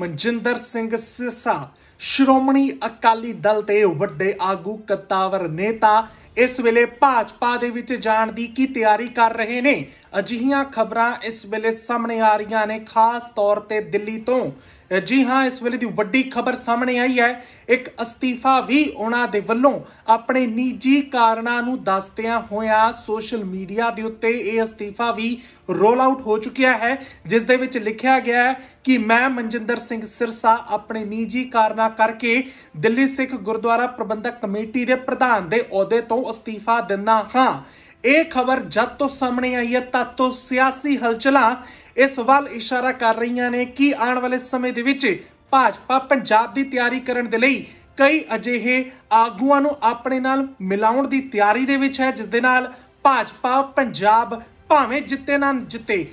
मनजिंदर सिंह सिरसा श्रोमणी अकाली दल के वड्डे आगू कद्दावर नेता इस वेले भाजपा दे विच जाण दी की तैयारी कर रहे ने। अजिहियां खबरां इस वेले सामने आ रही ने, खास तौर पर दिल्ली तो। जी हाँ, इस वेले दी वड्डी खबर सामने आई है। एक अस्तीफा भी उन्हां दे वल्लों अपने निजी कारणां नूं दसदियां होइयां सोशल मीडिया दे उत्ते यह अस्तीफा भी रोल आउट हो चुकिया है, जिस दे विच लिखिया गया है कि मैं मनजिंदर सिंह सिरसा अपने निजी कारणा करके दिल्ली सिख गुरदा प्रबंधक कमेटी के प्रधान के अहुदे तो अस्तीफा दिंदा हां। यह खबर जब तो सामने आई है तब तो सियासी हलचलां इस वाल इशारा कर रही ने कि आने वाले समय दे विच भाजपा पंजाब की तैयारी करन दे लई कई अजिहे आगूआं नूं अपने नाल मिलाउण दी तैयारी दे विच है, जिस दे नाल भाजपा पंजाब भावें जिते ना जिते